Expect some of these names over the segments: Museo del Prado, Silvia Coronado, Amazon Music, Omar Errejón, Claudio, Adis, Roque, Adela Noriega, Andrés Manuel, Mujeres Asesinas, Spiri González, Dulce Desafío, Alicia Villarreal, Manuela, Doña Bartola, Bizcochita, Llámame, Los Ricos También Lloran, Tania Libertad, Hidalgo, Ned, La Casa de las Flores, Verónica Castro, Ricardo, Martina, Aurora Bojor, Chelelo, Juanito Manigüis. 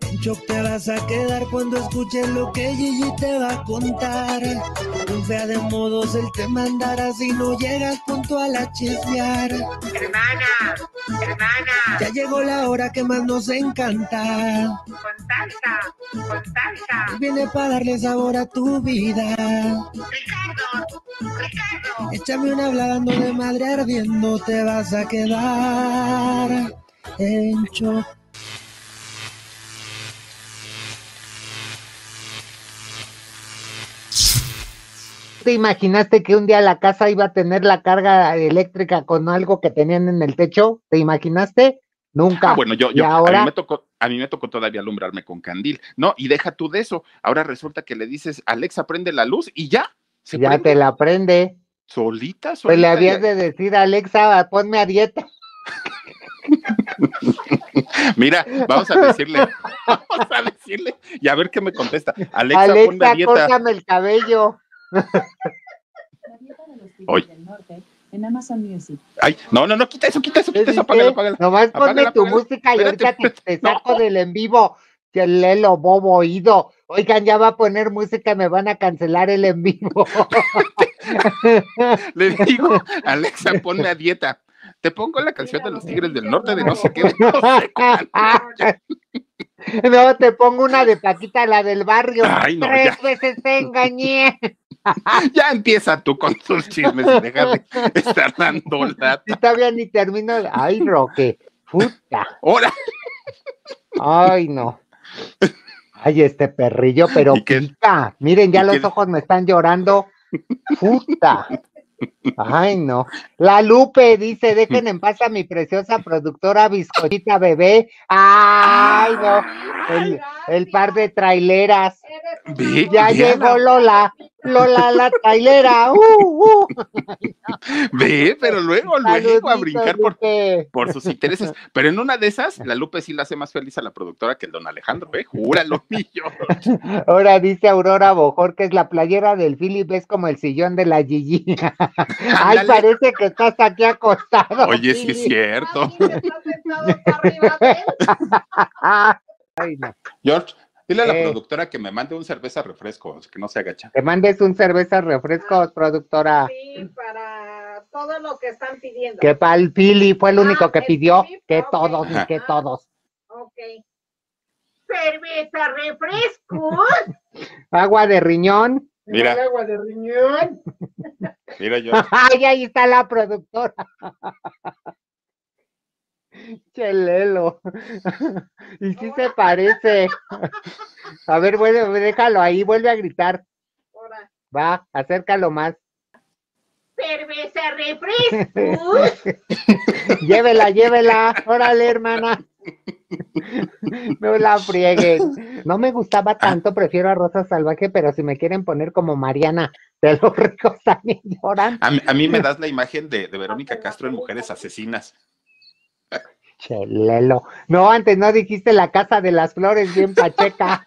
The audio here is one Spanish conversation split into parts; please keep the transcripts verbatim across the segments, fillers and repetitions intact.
En shock te vas a quedar cuando escuches lo que Gigi te va a contar. Un fea de modos el que mandará si no llegas punto a la chismear. Hermana, hermana, ya llegó la hora que más nos encanta. Contacta, contacta. Y viene para darle sabor a tu vida. Ricardo, Ricardo, échame una hablando de madre ardiendo, te vas a quedar en shock. ¿Te imaginaste que un día la casa iba a tener la carga eléctrica con algo que tenían en el techo? ¿Te imaginaste? Nunca. Ah, bueno, yo, yo ahora... a, mí me tocó, a mí me tocó todavía alumbrarme con candil. No, y deja tú de eso. Ahora resulta que le dices, Alexa, prende la luz y ya. Se ya prende. Te la prende. Solita, solita. Pues le habías de decir, Alexa, ponme a dieta. Mira, vamos a decirle, vamos a decirle y a ver qué me contesta. Alexa, Alexa ponme a dieta. Córtame el cabello. La dieta de los Tigres del Norte en Amazon Music. Ay, no, no, no, quita eso, quita eso, quita eso, apágalo, apágalo. Nomás ponme tu música y ahorita te, te saco no. del en vivo. Chelelo, bobo oído. Oigan, ya va a poner música, me van a cancelar el en vivo. Le digo, Alexa, ponme a dieta. Te pongo la canción de los Tigres del Norte de no sé qué. No, sé cuál, no. No, te pongo una de Paquita, la del barrio. Ay, no, Tres ya. veces te engañé. Ya empieza tú con tus chismes y deja de estar dando lata. Y todavía ni termino. Ay, Roque, puta. ¡Hora! Ay, no. Ay, este perrillo, pero puta. Miren, ya los qué? ojos me están llorando. Puta. Ay, no. La Lupe dice, dejen en paz a mi preciosa productora bizcochita bebé. Ay, no. El, el par de traileras. Ve, ya llegó Lola. Lola, la trailera. Uh, uh. Ve, pero luego, luego a brincar por, por sus intereses. Pero en una de esas, la Lupe sí la hace más feliz a la productora que el don Alejandro, ¿eh? Júralo, millo. Ahora dice Aurora Bojor que es la playera del Philip, es como el sillón de la Gigi. Ay, parece que estás aquí acostado. Oye, sí, sí es cierto. Ay, no. George, dile a la eh, productora que me mande un cerveza refresco, que no se agacha. Te mandes un cerveza refresco, ah, productora. Sí, para todo lo que están pidiendo. Que para el Pili fue el único ah, que el pidió, Philip, que okay. todos, Ajá. que todos. Ok. Cerveza refresco. Agua de riñón. Mira. Agua de riñón. Mira yo. Ay, ahí está la productora. Chelelo. Y sí Hola. se parece. A ver, bueno, déjalo ahí, vuelve a gritar. Hola. Va, acércalo más. Cerveza refresco. Llévela, llévela. Órale, hermana. No la frieguen. No me gustaba tanto, prefiero a Rosa Salvaje, pero si me quieren poner como Mariana de los ricos también lloran. A mí, a mí me das la imagen de, de Verónica Castro en Mujeres Asesinas. Chelelo. No, antes no dijiste la Casa de las Flores, bien pacheca.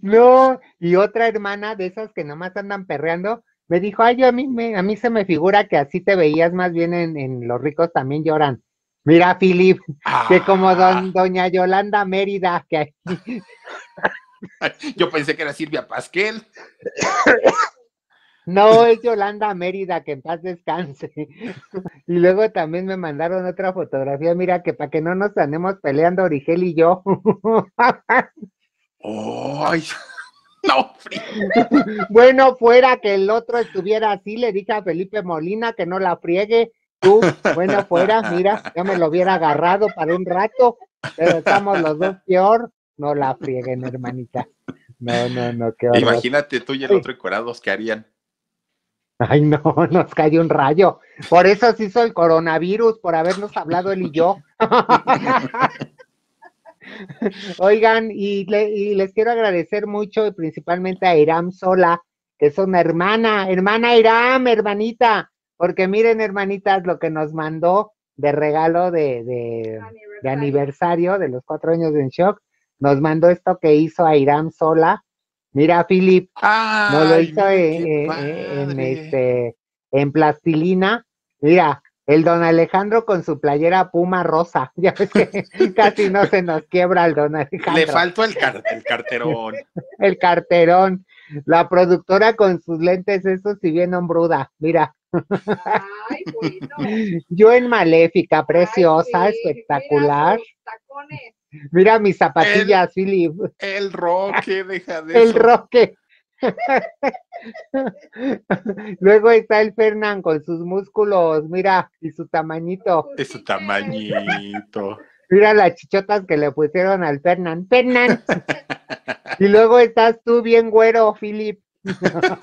No, y otra hermana de esas que nomás andan perreando, me dijo, ay, yo a mí, me, a mí se me figura que así te veías más bien en, en Los Ricos También Lloran. Mira, Philip, ah. que como don, doña Yolanda Mérida, que aquí... Yo pensé que era Silvia Pasquel. No, es Yolanda Mérida, que en paz descanse. Y luego también me mandaron otra fotografía, mira, que para que no nos andemos peleando Origel y yo. ¡Ay! No, friegue. Bueno, fuera que el otro estuviera así, le dije a Felipe Molina que no la friegue. Tú, bueno, fuera, mira, ya me lo hubiera agarrado para un rato, pero estamos los dos peor. No la frieguen, hermanita. No, no, no, qué horror. Imagínate tú y el otro encuerados, ¿qué harían? Ay, no, nos cayó un rayo. Por eso se hizo el coronavirus, por habernos hablado él y yo. Oigan, y, le, y les quiero agradecer mucho, y principalmente a Iram Sola, que es una hermana, hermana Iram, hermanita, porque miren, hermanitas, lo que nos mandó de regalo de, de, aniversario. de aniversario de los cuatro años de En Shock, nos mandó esto que hizo a Iram Sola. Mira, Philip, no lo hizo en, en, en, este, en plastilina. Mira, El don Alejandro con su playera puma rosa. Ya ves que casi no se nos quiebra el don Alejandro. Le faltó el, car el carterón. El carterón. La productora con sus lentes, eso si bien hombruda, mira. Ay, bueno. Yo en maléfica, preciosa, ay, sí, espectacular. Mira, mira mis zapatillas, el, Philip. El Roque, deja de eso. El Roque. Luego está el Fernan con sus músculos, mira, y su tamañito. Es su tamañito. Mira las chichotas que le pusieron al Fernan. Fernan. Y luego estás tú bien güero, Philip. Mira,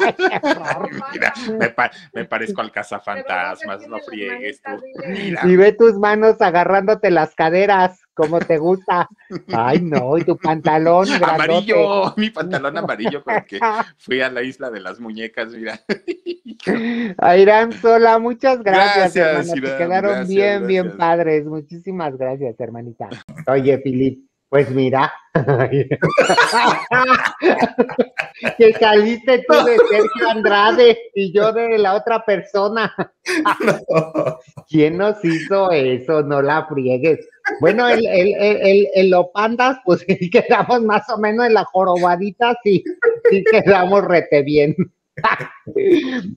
me, pa me parezco al cazafantasmas, no friegues tú. Mira. Y ve tus manos agarrándote las caderas, como te gusta. Ay, no, y tu pantalón amarillo, grandote. Mi pantalón amarillo porque fui a la isla de las muñecas, mira. A Iram Sola, muchas gracias, gracias hermana, Iram, te quedaron gracias, bien, gracias. bien padres. Muchísimas gracias, hermanita. Oye, Philip. Pues mira, que saliste tú de Sergio Andrade y yo de la otra persona. ¿Quién nos hizo eso? No la friegues. Bueno, el, el, el, el, el Lopandas, pues quedamos más o menos en la jorobadita, sí, sí quedamos rete bien.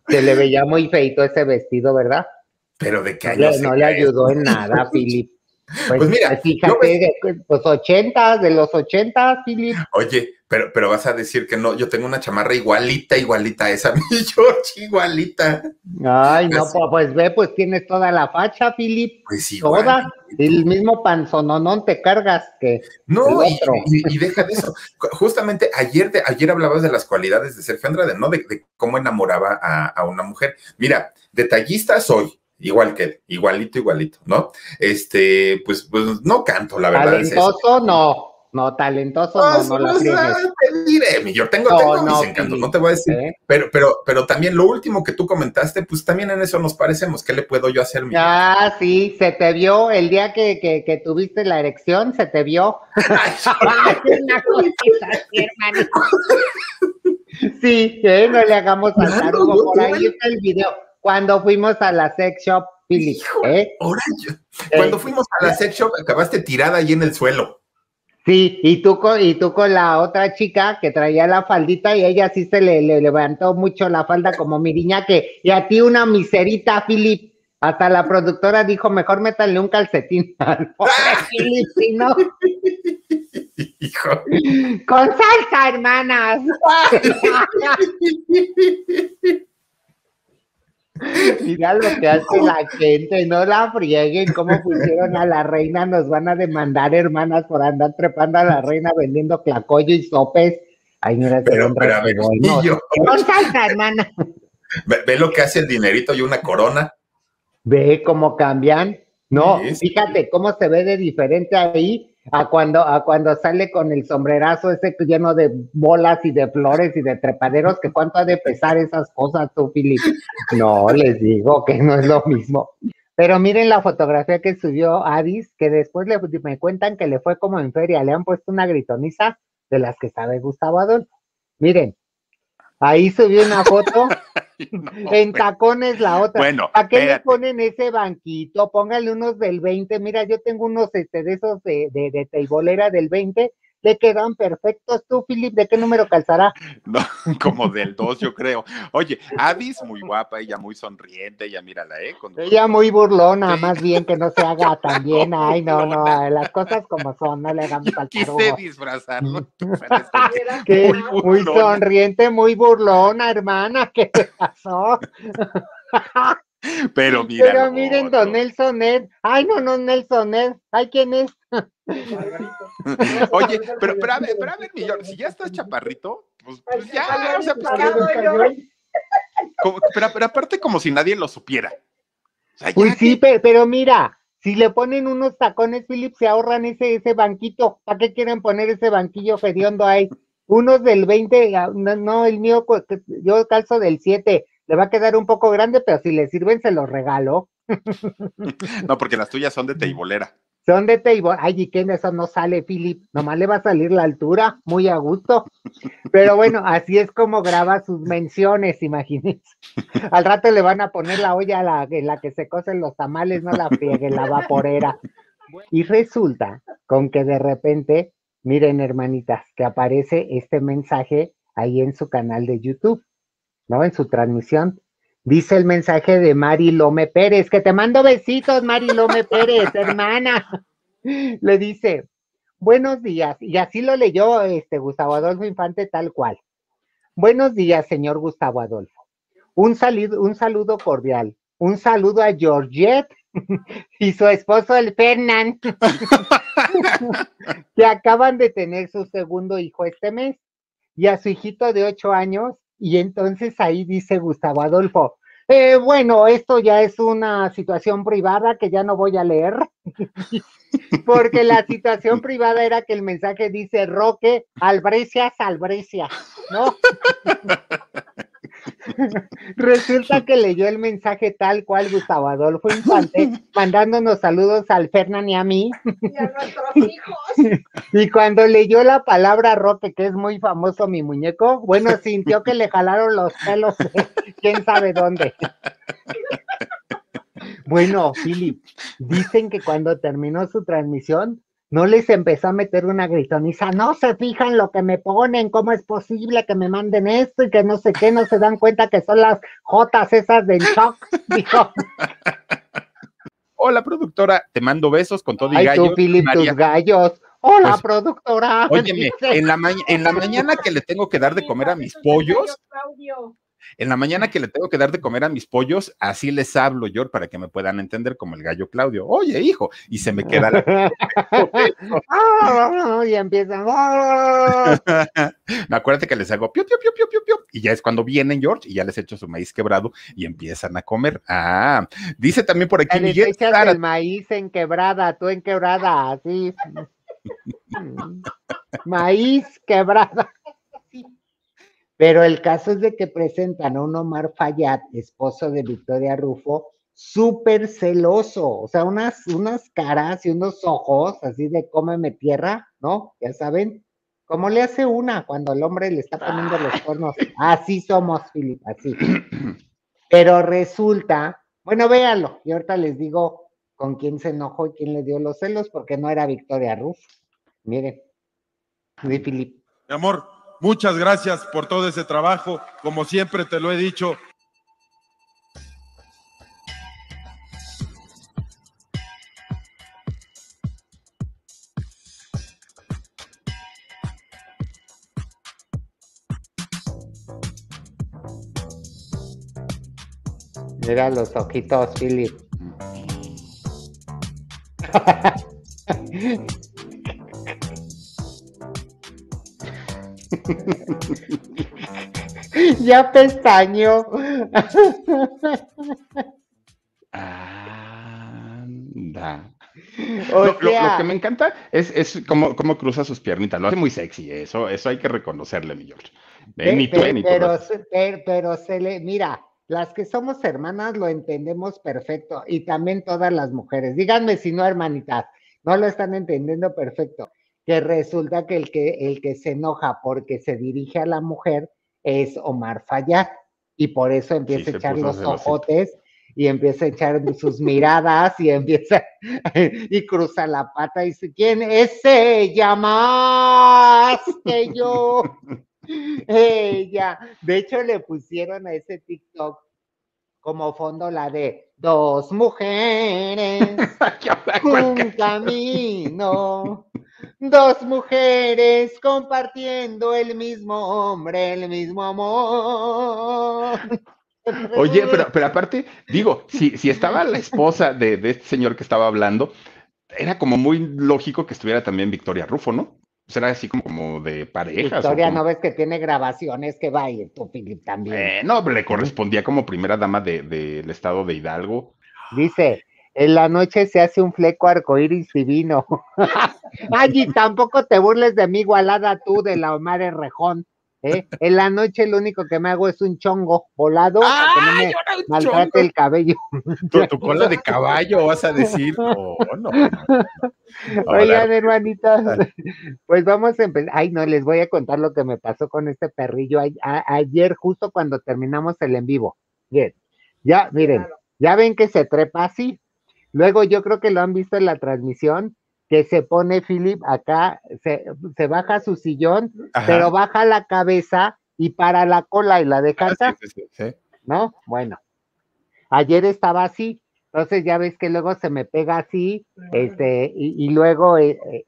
Se le veía muy feito ese vestido, ¿verdad? Pero de qué año no, se no le ayudó en nada, Philip. Pues, pues mira, fíjate, no me... los ochentas, de los ochentas, Philip. Oye, pero, pero vas a decir que no, yo tengo una chamarra igualita, igualita a esa, mi George, igualita. Ay, no, pues, pues ve, pues tienes toda la facha, Philip. Pues igual. Toda, el mismo panzononón te cargas que no, el otro. Y, y, y deja de eso. Justamente ayer, de, ayer hablabas de las cualidades de Sergio Andrade, ¿no? De, de cómo enamoraba a, a una mujer. Mira, detallista soy. Igual que él, igualito, igualito, ¿no? Este, pues, pues no canto, la verdad. Talentoso, es no, no, talentoso, no, no, no la friegues. Yo tengo, no, tengo no, mis encantos, no te voy a decir, ¿eh? pero, pero, pero también lo último que tú comentaste, pues también en eso nos parecemos. ¿Qué le puedo yo hacer? Mi ah, vida? Sí, se te vio el día que, que, que tuviste la erección, se te vio. Ay, ay, una cosita, hermano. Sí, ¿eh? No le hagamos saltar, no, no, por ahí vale. Está el video. Cuando fuimos a la sex shop, Philip, ¿eh? Cuando eh, fuimos a la sex shop, acabaste tirada ahí en el suelo. Sí, y tú, con, y tú con la otra chica que traía la faldita y ella sí se le, le levantó mucho la falda como miriñaque. Y a ti una miserita, Philip. Hasta la productora dijo, mejor métanle un calcetín al pobre Philip, si no... Hijo. Con salsa, hermanas. Mira lo que hace no. la gente, no la frieguen, cómo pusieron a la reina, nos van a demandar, hermanas, por andar trepando a la reina vendiendo clacoyo y sopes. Ay, mira, pero, pero a ver, no, yo. No salta, hermana. Ve, ve lo que hace el dinerito y una corona. Ve cómo cambian. No, sí, sí. Fíjate cómo se ve de diferente ahí a cuando, a cuando sale con el sombrerazo ese lleno de bolas y de flores y de trepaderos, que cuánto ha de pesar esas cosas tú, Philip. No, les digo que no es lo mismo. Pero miren la fotografía que subió Adis, que después le, me cuentan que le fue como en feria, le han puesto una gritoniza de las que sabe Gustavo Adolfo. Miren, ahí subió una foto. No, en tacones la otra. Bueno, ¿a qué espérate. Le ponen ese banquito? Póngale unos del veinte. Mira, yo tengo unos este, de esos de, de, de teibolera del veinte. Le quedan perfectos. Tú, Philip, ¿de qué número calzará? No, como del dos, yo creo. Oye, Adis, muy guapa, ella muy sonriente, ella mírala, ¿eh? Con... Ella muy burlona, sí. Más bien que no se haga tan bien. Ay, no, no, no, las cosas como son, no le hagamos al tarugo. Quise disfrazarlo. ¿Qué? Muy, muy sonriente, muy burlona, hermana, ¿qué te pasó? Pero, mira, Pero no, miren, don no. Nelson, Ned. Ay, no, no, Nelson, Ned. Ay, ¿quién es? Oye, pero, pero a ver, pero a ver, mi George, si ya estás chaparrito, pues, pues ya, o sea, pues ¿qué? Como, pero, pero aparte como si nadie lo supiera. O sea, Uy, sí, que... pero mira, si le ponen unos tacones, Philip, se ahorran ese, ese banquito. ¿Para qué quieren poner ese banquillo fediondo ahí? Unos del veinte, no, no, el mío, yo calzo del siete. Le va a quedar un poco grande, pero si le sirven, se los regalo. No, porque las tuyas son de teibolera. Son de table. Ay, ¿y qué en eso no sale, Philip? Nomás le va a salir la altura, muy a gusto. Pero bueno, así es como graba sus menciones, imagínense. Al rato le van a poner la olla a la, en la que se cocen los tamales, no la friegue, la vaporera. Y resulta con que de repente, miren, hermanitas, que aparece este mensaje ahí en su canal de YouTube, ¿no? En su transmisión. Dice el mensaje de Mari Lome Pérez, que te mando besitos, Mari Lome Pérez, hermana. Le dice, buenos días, y así lo leyó este Gustavo Adolfo Infante tal cual. Buenos días, señor Gustavo Adolfo. Un, salido, un saludo cordial. Un saludo a Georgette y su esposo, el Fernan, que acaban de tener su segundo hijo este mes, y a su hijito de ocho años. Y entonces ahí dice Gustavo Adolfo, eh, bueno, esto ya es una situación privada que ya no voy a leer, porque la situación privada era que el mensaje dice, Roque, albrecias, albrecias, ¿no? Resulta que leyó el mensaje tal cual Gustavo Adolfo Infante, mandándonos saludos al Fernan y a mí. Y a nuestros hijos. Y cuando leyó la palabra Roque, que es muy famoso mi muñeco, bueno, sintió que le jalaron los pelos, quién sabe dónde. Bueno, Philip, dicen que cuando terminó su transmisión, no les empezó a meter una gritoniza, no se fijan lo que me ponen, cómo es posible que me manden esto y que no sé qué, no se dan cuenta que son las jotas esas del shock, dijo. Hola, productora, te mando besos con todo y gallos. Ay, tú, Philip, tus gallos. Hola, pues, productora. Óyeme, en la, en la mañana que le tengo que dar de comer a mis pollos, en la mañana que le tengo que dar de comer a mis pollos, así les hablo, George, para que me puedan entender como el gallo Claudio. Oye, hijo, y se me queda la... y empiezan... No, acuérdate que les hago piu, piu, piu, piu, piu, piu, y ya es cuando vienen, George, y ya les echo su maíz quebrado y empiezan a comer. Ah, dice también por aquí... Les echas Sara... el maíz en quebrada, tú en quebrada, así. Maíz quebrada. Pero el caso es de que presentan a un Omar Fayad, esposo de Victoria Ruffo, súper celoso, o sea, unas, unas caras y unos ojos así de cómeme tierra, ¿no? Ya saben, como le hace una cuando el hombre le está poniendo los cuernos. Así somos, Philip, así. Pero resulta, bueno, véanlo, y ahorita les digo con quién se enojó y quién le dio los celos, porque no era Victoria Ruffo. Miren, de Philip. Mi amor. Muchas gracias por todo ese trabajo, como siempre te lo he dicho. Mira los ojitos, Philip. Ya pestaño. Anda. O sea, lo, lo, lo que me encanta es, es cómo como cruza sus piernitas. Lo hace muy sexy, eso, eso hay que reconocerle, mi George. Eh, ni pero, tú, ni pero, tú. Pero, pero se le, mira, las que somos hermanas lo entendemos perfecto. Y también todas las mujeres. Díganme si no, hermanitas, no lo están entendiendo perfecto. Que resulta que el que el que se enoja porque se dirige a la mujer es Omar Fayad, y por eso empieza sí, a echar los ojotes y empieza a echar sus miradas y empieza y cruza la pata y dice, ¿quién es ella más que yo? Ella. De hecho, le pusieron a ese TikTok como fondo la de dos mujeres, un camino. Dos mujeres compartiendo el mismo hombre, el mismo amor. Oye, pero, pero aparte, digo, si, si estaba la esposa de, de este señor que estaba hablando, era como muy lógico que estuviera también Victoria Ruffo, ¿no? Pues era así como, como de parejas. Victoria, como... ¿no ves que tiene grabaciones que va y tú, Philip, también? Eh, no, le correspondía como primera dama del de, de estado de Hidalgo. Dice... En la noche se hace un fleco arcoíris divino. Ay, y tampoco te burles de mí, igualada tú, de la Omar Errejón. ¿eh? En la noche lo único que me hago es un chongo volado ¡Ah, para que no me maltrate chongo! El cabello. ¿Tu, tu cola de caballo vas a decir? Oh, no, no, no. Oigan, hermanitas, dale. Pues vamos a empezar. Ay, no, les voy a contar lo que me pasó con este perrillo a, a, ayer, justo cuando terminamos el en vivo. Bien, ya, miren, claro. Ya ven que se trepa así. Luego yo creo que lo han visto en la transmisión, que se pone Philip acá, se, se baja su sillón, ajá, pero baja la cabeza y para la cola y la deja acá, sí, sí, sí, sí. ¿No? Bueno, ayer estaba así, entonces ya ves que luego se me pega así, este, y, y luego, eh, eh,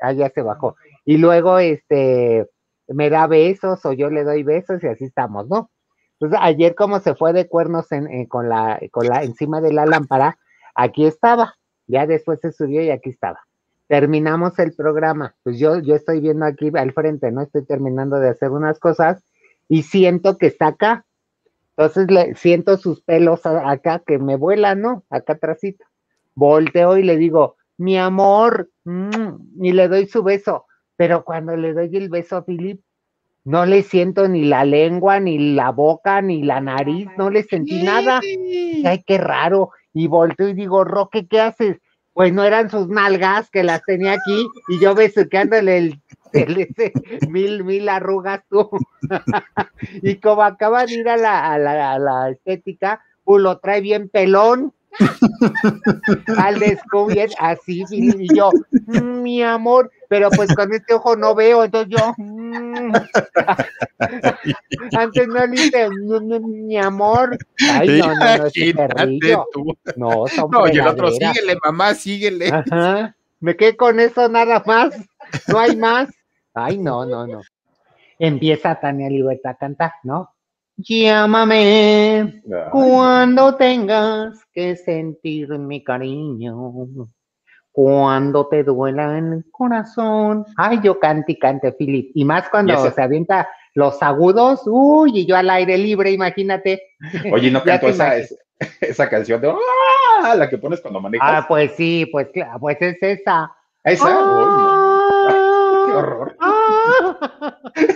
allá se bajó, y luego, este, me da besos o yo le doy besos y así estamos, ¿no? Entonces ayer como se fue de cuernos en, en, con la, con la, encima de la lámpara, aquí estaba, ya después se subió y aquí estaba. Terminamos el programa, pues yo, yo estoy viendo aquí al frente, ¿no? Estoy terminando de hacer unas cosas y siento que está acá, entonces le, siento sus pelos a, acá que me vuelan, ¿no? Acá atrásito. Volteo y le digo, mi amor, mmm, y le doy su beso, pero cuando le doy el beso a Philip, no le siento ni la lengua, ni la boca, ni la nariz, no le sentí nada. Ay, qué raro. Y volteo y digo, Roque, ¿qué haces? Pues no eran sus nalgas que las tenía aquí y yo besuqueándole el, el ese, mil, mil arrugas tú. Y como acaba de ir a la, a la, a la estética, pues lo trae bien pelón. Al descubrir así, y yo, mmm, mi amor, pero pues con este ojo no veo, entonces yo, mmm. Antes no le hice, mi amor. Ay, no, no, no, ese perrillo. No, son no, y el otro, síguele, mamá, síguele. Ajá. Me quedé con eso, nada más, no hay más. Ay, no, no, no. Empieza Tania Libertad a cantar, ¿no? Llámame cuando tengas que sentir mi cariño, cuando te duela el corazón. Ay, yo cante y cante, Philip. Y más cuando ¿Y se avienta los agudos, uy, y yo al aire libre, imagínate. Oye, ¿no cantó esa, esa canción de ¡ah! La que pones cuando manejas? Ah, pues sí, pues, pues es esa. ¿Esa? ¡Ah! ¡Qué horror! ¡Ah!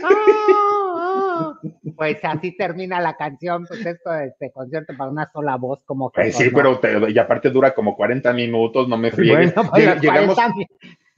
¡Ah! Pues así termina la canción, pues esto, este concierto para una sola voz, como que. Eh, sí, no. Pero te, y aparte dura como cuarenta minutos, no me friegues. Bueno, pues Lleg llegamos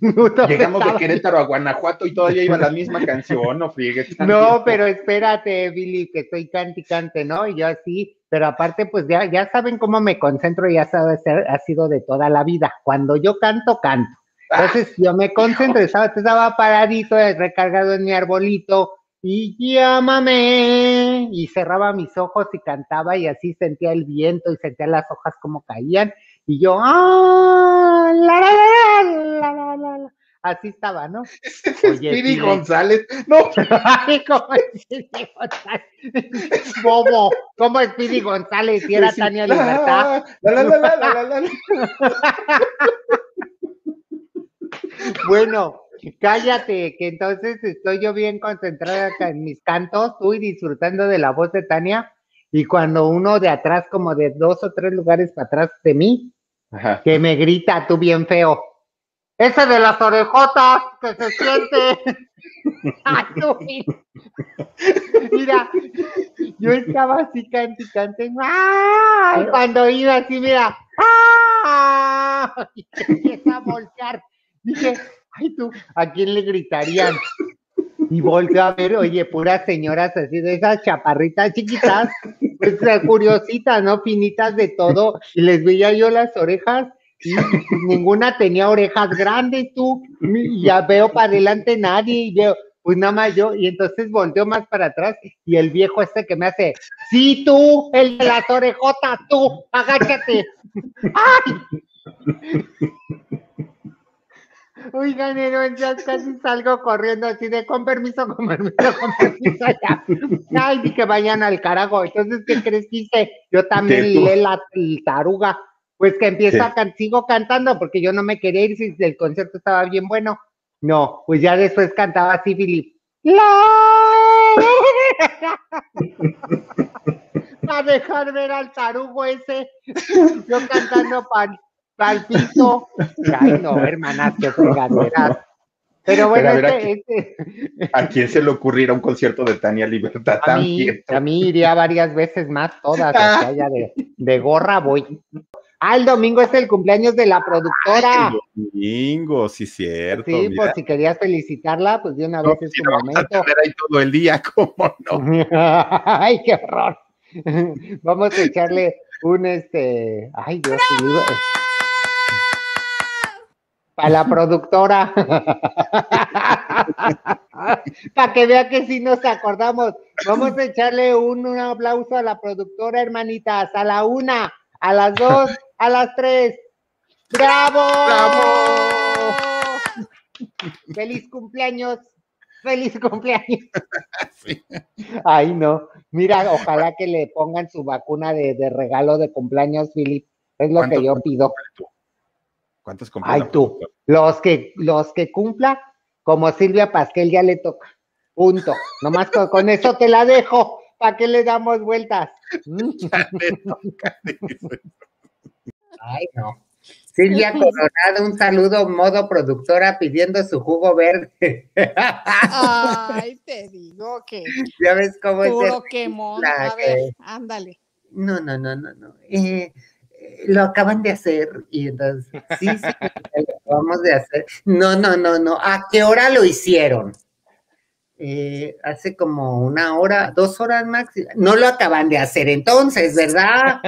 minutos llegamos de Querétaro a Guanajuato y todavía iba la misma canción, no friegues. No, pero espérate, Billy, que estoy canticante, ¿no? Y yo así, pero aparte, pues ya, ya saben cómo me concentro, ya sabes, ha sido de toda la vida. Cuando yo canto, canto. Entonces ah, yo me concentro, estaba, estaba paradito, recargado en mi arbolito. Y llámame, y cerraba mis ojos y cantaba y así sentía el viento y sentía las hojas como caían y yo, ¡ah! La, la, la, la, la, la. Así estaba, ¿no? Ese es Spiri González. No. Ay, ¿cómo es Spiri González? Bobo. ¿Cómo es Spiri González? Y era sí, Tania Libertad. La, la, la, la, la, la, la. Bueno. Cállate, que entonces estoy yo bien concentrada en mis cantos, uy, disfrutando de la voz de Tania, y cuando uno de atrás, como de dos o tres lugares para atrás de mí, ajá, que me grita, tú bien feo, ese de las orejotas, que se siente. Ay, tú, mira, yo estaba así canticante, ¡ay! Cuando iba así, mira, ¡ay! Y empieza a voltear, dije, ay tú, ¿a quién le gritarían? Y volteo a ver, oye, puras señoras así de esas chaparritas chiquitas, pues curiositas, ¿no? Finitas de todo, y les veía yo las orejas, y ninguna tenía orejas grandes, tú, y ya veo para adelante nadie, y veo, pues nada más yo, y entonces volteo más para atrás, y el viejo este que me hace, sí tú, el de las orejotas, tú, agáchate. ¡Ay! Oigan, ya casi salgo corriendo así de con permiso, con permiso, con permiso ya. Ay, ni que vayan al carajo. Entonces, ¿qué crees que hice? Yo también leí la taruga. Pues que empieza, sí, a can sigo cantando porque yo no me quería ir si el concierto estaba bien bueno. No, pues ya después cantaba así, Philip. Para dejar ver al tarugo ese. Yo cantando pan. Palpito. Ay, no, hermanas, qué fregaderas. Pero bueno, pero a, este, a, quién, este... ¿a quién se le ocurrirá un concierto de Tania Libertad a también? Mí, a mí iría varias veces más, todas, ah. que haya de, de gorra voy. Ah, el domingo es el cumpleaños de la productora. Ay, el domingo, sí, cierto. Sí, mira. Pues si querías felicitarla, pues de una no, vez es si tu momento. Vamos a tener ahí todo el día, ¿cómo no? Ay, qué horror. Vamos a echarle un, este... Ay, Dios mío. Para la productora. Para que vea que sí nos acordamos. Vamos a echarle un, un aplauso a la productora, hermanitas. A la una, a las dos, a las tres. ¡Bravo! ¡Bravo! ¡Feliz cumpleaños! ¡Feliz cumpleaños! Sí. Ay, no. Mira, ojalá que le pongan su vacuna de, de regalo de cumpleaños, Philip. Es lo que yo pido. ¿Cuántos cumplen? Ay, tú, los que, los que cumpla, como Silvia Pasquel ya le toca, punto, nomás con, con eso te la dejo, ¿para qué le damos vueltas? Ya le toca, ay, no. Silvia Coronado, un saludo modo productora pidiendo su jugo verde. Ay, te digo que ya ves cómo es puro quemón, a ver, que... ándale. No, no, no, no, no. Eh, lo acaban de hacer, y entonces, sí, sí, lo acabamos de hacer. No, no, no, no, ¿a qué hora lo hicieron? Eh, hace como una hora, dos horas máximo. No lo acaban de hacer entonces, ¿verdad?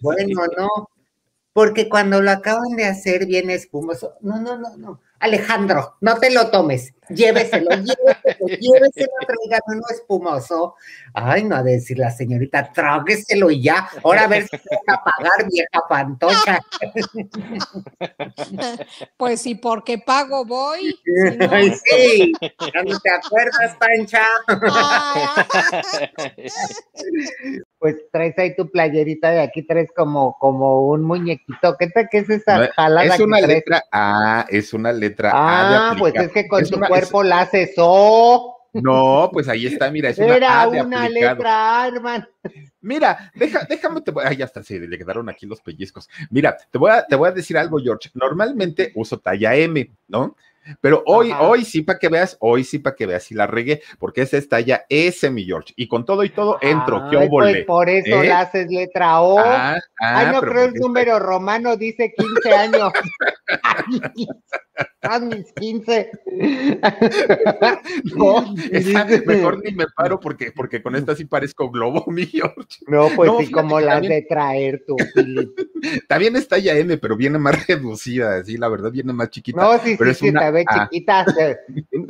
Bueno, no, porque cuando lo acaban de hacer viene espumoso. No, no, no, no, Alejandro, no te lo tomes, lléveselo, lléveselo, lléveselo, traigan uno espumoso. Ay, no, a decir la señorita, trágueselo y ya, ahora a ver si se va a pagar, vieja pantocha. Pues sí, porque pago voy. Si no... Ay, sí, ya no te acuerdas, Pancha. Pues traes ahí tu playerita de aquí, traes como, como un muñequito. ¿Qué, te, qué es esa no, jalada? Es una que letra A, es una letra ah, A. Ah, pues es que con es tu una, cuerpo es... la haces O. No, pues ahí está, mira, es una era A de una aplicado. Letra A, hermano. Mira, deja, déjame, te voy, ay, ya está, se le quedaron aquí los pellizcos. Mira, te voy a, te voy a decir algo, George. Normalmente uso talla M, ¿no? Pero hoy, ajá, hoy sí para que veas, hoy sí para que veas si la regué, porque esa es talla S, mi George, y con todo y todo entro, ah, ¿qué óvole? Pues por eso ¿Eh? la haces letra O. Ah, ah, ay, no creo el número romano, dice quince años. A mis quince. No, esa, mejor ni me paro porque, porque con esta sí parezco globo, mi George. No, pues no, sí, como las de traer tú, Philip. También es talla M, pero viene más reducida, sí, la verdad, viene más chiquita. No, sí, pero sí, sí, una... te ve ah. chiquita. Se...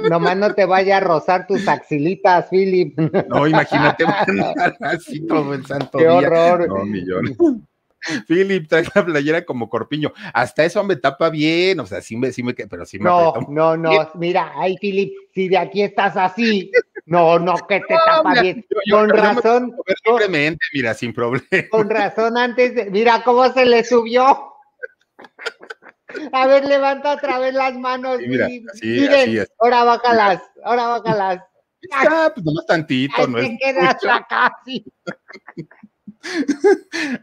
Nomás no te vaya a rozar tus axilitas, Philip. No, imagínate, así todo el santo qué día. Horror. No, mi George. Philip, trae la playera como corpiño. Hasta eso me tapa bien, o sea, sí me, sí me, pero sí me no, aprieta. No, no, no, mira, ay, Philip, si de aquí estás así, no, no, que te no, tapa mira, bien. Yo, yo, con razón. No libremente, mira, sin problema. Con razón antes, de, mira cómo se le subió. A ver, levanta otra vez las manos. Sí, mira, y, sí, miren, ahora bájalas, mira. ahora bájalas. Ah, pues nomás tantito, ay, no es. Te quedas acá, sí.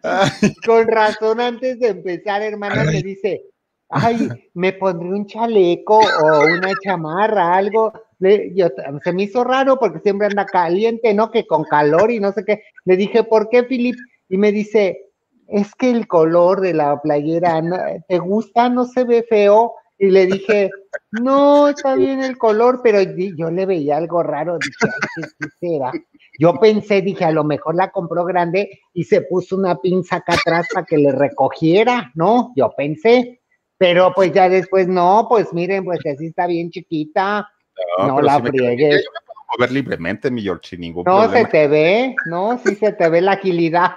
Ay. Con razón antes de empezar, hermana, me dice, ay, me pondré un chaleco o una chamarra, algo. Le, yo, se me hizo raro porque siempre anda caliente, ¿no? Que con calor y no sé qué. Le dije, ¿por qué, Philip? Y me dice, es que el color de la playera, ¿te gusta? ¿No se ve feo? Y le dije, no, está bien el color, pero yo le veía algo raro. Dije, ay, ¿qué será? Yo pensé, dije, a lo mejor la compró grande y se puso una pinza acá atrás para que le recogiera, ¿no? Yo pensé, pero pues ya después, no, pues miren, pues así está bien chiquita, no, no la si friegues. Yo me puedo mover libremente, mi George, sin ningún problema. No, se te ve, no, sí se te ve la agilidad.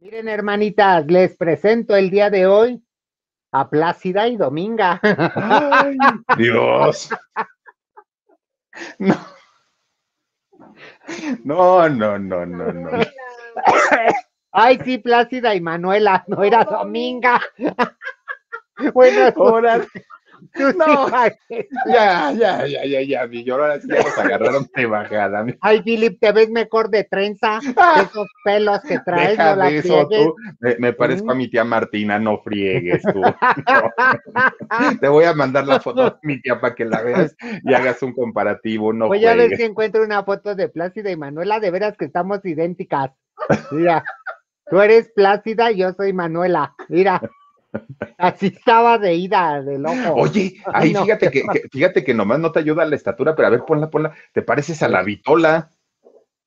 Miren, hermanitas, les presento el día de hoy a Plácida y Dominga. Ay, Dios. No. No, no, no, no, no. Ay, sí, Plácida y Manuela, no era Dominga. Buenas horas. No, ya, ya, ya, ya, ya, mi Llorona, sí nos agarraron de bajada. Mi. Ay, Philip, te ves mejor de trenza, ah, esos pelos que traes. Deja no de eso, tú, me, me parezco a mi tía Martina, no friegues tú. No. Te voy a mandar la foto de mi tía para que la veas y hagas un comparativo, no voy friegues. Voy a ver si encuentro una foto de Plácida y Manuela, de veras que estamos idénticas. Mira, tú eres Plácida y yo soy Manuela, mira. Así estaba de ida, de loco. Oye, ahí no, fíjate que, que fíjate que nomás no te ayuda la estatura, pero a ver, ponla, ponla. Te pareces a la Vitola.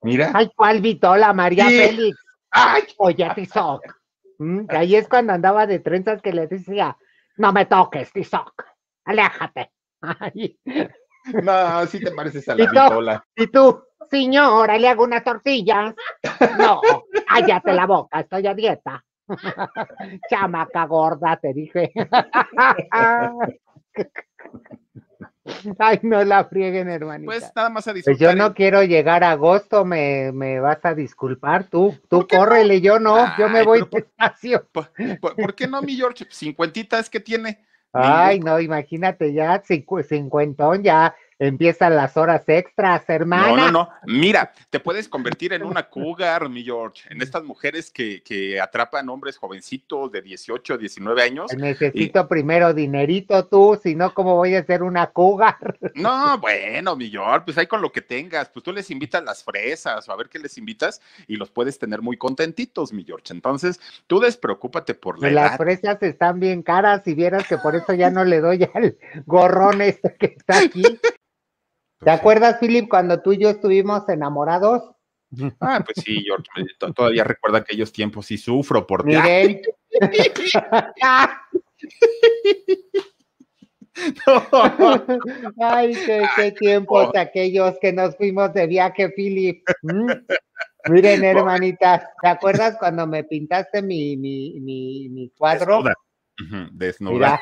Mira. Ay, ¿cuál Vitola? María sí. Félix. Ay. Oye, Tizoc. ¿Mm? Ahí es cuando andaba de trenzas que le decía, no me toques, Tizoc. Aléjate. Ay. No, sí te pareces a la Tizoc, Vitola. Y tú, señora, le hago unas tortillas. No, cállate la boca, estoy a dieta. Chamaca gorda, te dije. Ay, no la frieguen, hermanita. Pues nada más a disfrutar. Pues yo no quiero llegar a agosto, me, me vas a disculpar tú. Tú córrele, no? Yo no, ay, yo me voy despacio. Por, por, ¿Por qué no, mi George? Cincuentita es que tiene. Ay, no, imagínate ya, cincu cincuentón ya. Empiezan las horas extras, hermana. No, no, no. Mira, te puedes convertir en una cougar, mi George, en estas mujeres que, que atrapan hombres jovencitos de dieciocho, diecinueve años. Necesito y... primero dinerito tú, si no, ¿cómo voy a ser una cougar? No, bueno, mi George, pues ahí con lo que tengas, pues tú les invitas las fresas o a ver qué les invitas y los puedes tener muy contentitos, mi George. Entonces, tú despreocúpate por la y edad. Las fresas están bien caras, si vieras que por eso ya no le doy al gorrón este que está aquí. ¿Te acuerdas, Philip, cuando tú y yo estuvimos enamorados? Ah, pues sí, George, todavía recuerdo aquellos tiempos y sufro por ti. Miren. Ay, qué, qué tiempos aquellos que nos fuimos de viaje, Philip. ¿Mm? Miren, hermanitas, ¿te acuerdas cuando me pintaste mi, mi, mi, mi cuadro? Desnuda. Uh-huh, desnuda. Mira.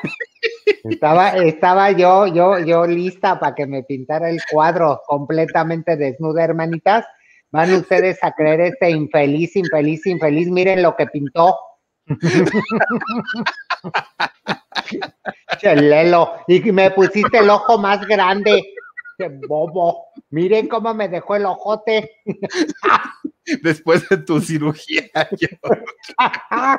Estaba, estaba yo, yo, yo lista para que me pintara el cuadro completamente desnuda, hermanitas. Van ustedes a creer este infeliz, infeliz, infeliz. Miren lo que pintó. Chelelo. Y me pusiste el ojo más grande. ¡Qué bobo! Miren cómo me dejó el ojote. Después de tu cirugía. Yo... Ay.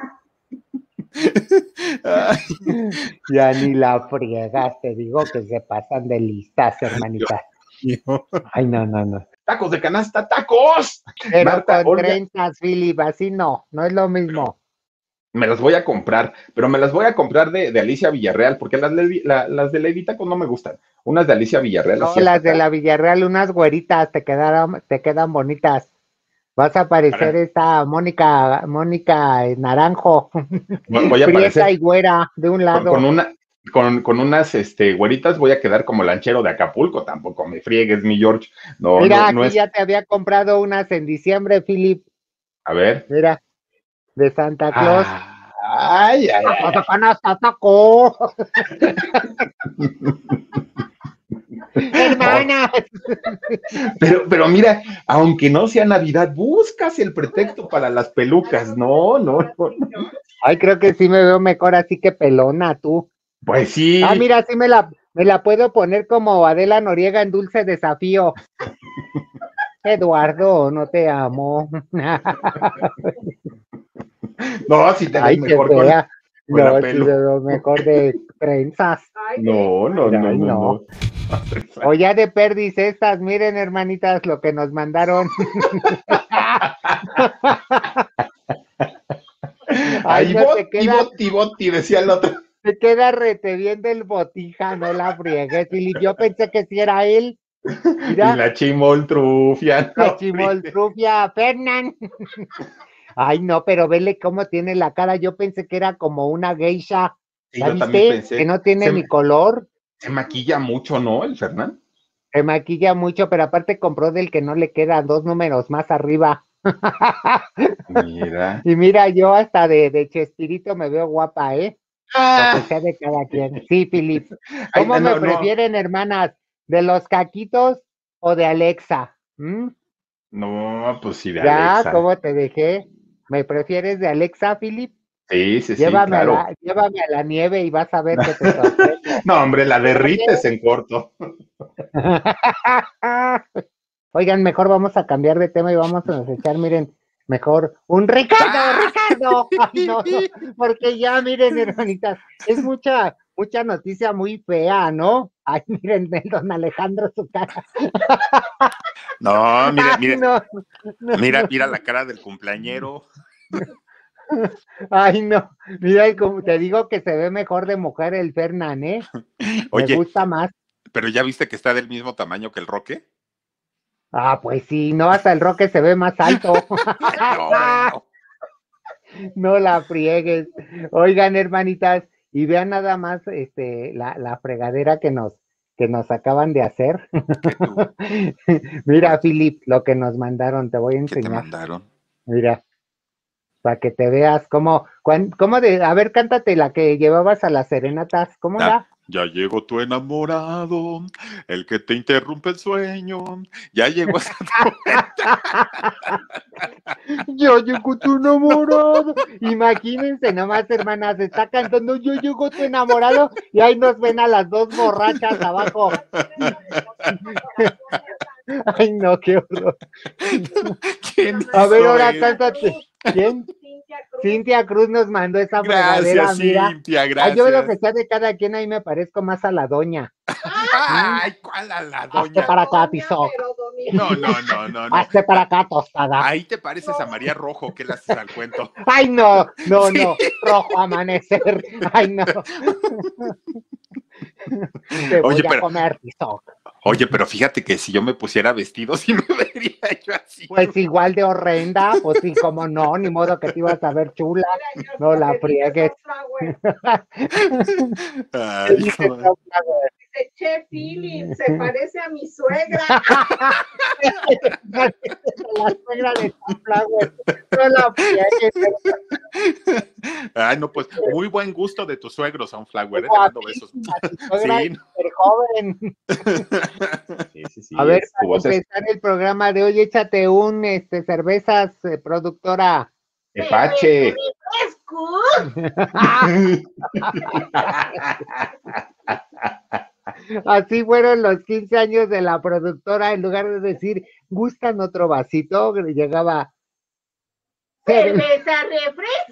Ya ni la friegas, te digo que se pasan de listas, hermanita. Dios, Dios. Ay, no, no, no. ¡Tacos de canasta, tacos! Pero Marta, con trenzas, Philip, así no, no es lo mismo. Me las voy a comprar, pero me las voy a comprar de, de Alicia Villarreal, porque las, la, las de Lady Taco no me gustan. Unas de Alicia Villarreal. No, las de la Villarreal, unas güeritas, te quedaron, te quedan bonitas. Vas a parecer esta Mónica, Mónica Naranjo, voy a prieta y güera de un lado. Con, con, una, con, con unas este, güeritas voy a quedar como lanchero de Acapulco, tampoco me friegues, mi George. No, mira, no, aquí no es... ya te había comprado unas en diciembre, Philip. A ver. Mira, de Santa Claus. Ah, ay, ay, ay. Hermanas. Pero, pero mira, aunque no sea Navidad, buscas el pretexto para las pelucas. No, no, no. Ay, creo que sí me veo mejor así que pelona, tú. Pues sí. Ah, mira, sí me la, me la puedo poner como Adela Noriega en Dulce Desafío. Eduardo, no te amo. No, si te ves mejor con... No, si me veo mejor de trenzas. No, no, no, no, no. O ya de perdis estas, miren, hermanitas, lo que nos mandaron. Ay, no, boti, queda, boti, boti, decía el otro. Se queda rete bien del botija, no la friegues. Y yo pensé que si era él. Mira, y la chimoltrufia. No, la chimoltrufia, Fernan. Ay, no, pero vele cómo tiene la cara. Yo pensé que era como una geisha. Sí, yo también pensé. Que no tiene ni color. Se maquilla mucho, ¿no, el Fernan? Se maquilla mucho, pero aparte compró del que no le quedan dos números más arriba. Mira. Y mira, yo hasta de, de Chespirito me veo guapa, ¿eh? ¡Ah! Lo que sea de cada quien. Sí, Philip. ¿Cómo Ay, no, me no, prefieren, no. hermanas? ¿De los caquitos o de Alexa? ¿Mm? No, pues sí, de ya, Alexa. Ya, ¿cómo te dejé? ¿Me prefieres de Alexa, Philip? Sí, sí, sí, llévame, claro. A la, llévame a la nieve y vas a ver que te sorprende. No, hombre, la derrites en corto. Oigan, mejor vamos a cambiar de tema y vamos a nos echar, miren, mejor un Ricardo, ¡ah! Ricardo. Ay, no, no, porque ya, miren, hermanitas, es mucha, mucha noticia muy fea, ¿no? Ay, miren, don Alejandro, su cara. No, mira, mira, no, no, mira, no. Mira la cara del cumpleañero. Ay, no, mira, y como te digo que se ve mejor de mujer el Fernan, ¿eh? Oye, me gusta más. Pero ya viste que está del mismo tamaño que el Roque. Ah, pues sí, no, hasta el Roque se ve más alto. No, no. No la friegues. Oigan, hermanitas, y vean nada más este, la, la fregadera que nos, que nos acaban de hacer. Mira, Philip, lo que nos mandaron, te voy a enseñar. ¿Qué te mandaron? Mira. Para que te veas cómo, cómo de, a ver, cántate la que llevabas a las serenatas, ¿cómo era? Ah, ya llegó tu enamorado, el que te interrumpe el sueño, ya llegó esa ya llegó tu enamorado, imagínense nomás, hermanas, está cantando yo llego tu enamorado, y ahí nos ven a las dos borrachas abajo. Ay, no, qué horror. A ver, ahora cántate. ¿Quién? Cintia Cruz. Cintia Cruz nos mandó esa fregadera, mira. Cintia, gracias. Ay, yo lo que sea de cada quien, ahí me parezco más a la doña. Ay, ¿cuál a la doña? Hazte para acá, Tizoc. No, no, no, no, no. Hazte para acá, tostada. Ahí te pareces a María Rojo, que le haces al cuento. Ay, no, no, sí. No. Rojo amanecer. Ay, no. Te voy, oye, a pero, comer, Tizoc. Oye, pero fíjate que si yo me pusiera vestido, sí me vería yo así. Pues igual de horrenda, pues sí, como no, ni modo que te ibas a ver chula. No la friegues. Ay, Che Philip, se parece a mi suegra. La suegra de Sunflower. No la fieles. Ay, no, pues muy buen gusto de tu suegro, Sunflower. Le mando besos. Sí, no. Joven. Sí, sí, sí, a ver, para empezar es... el programa de hoy, échate un este, cervezas, eh, productora. ¡Epache! Así fueron los quince años de la productora, en lugar de decir, ¿gustan otro vasito? Llegaba... ¡Cerveza,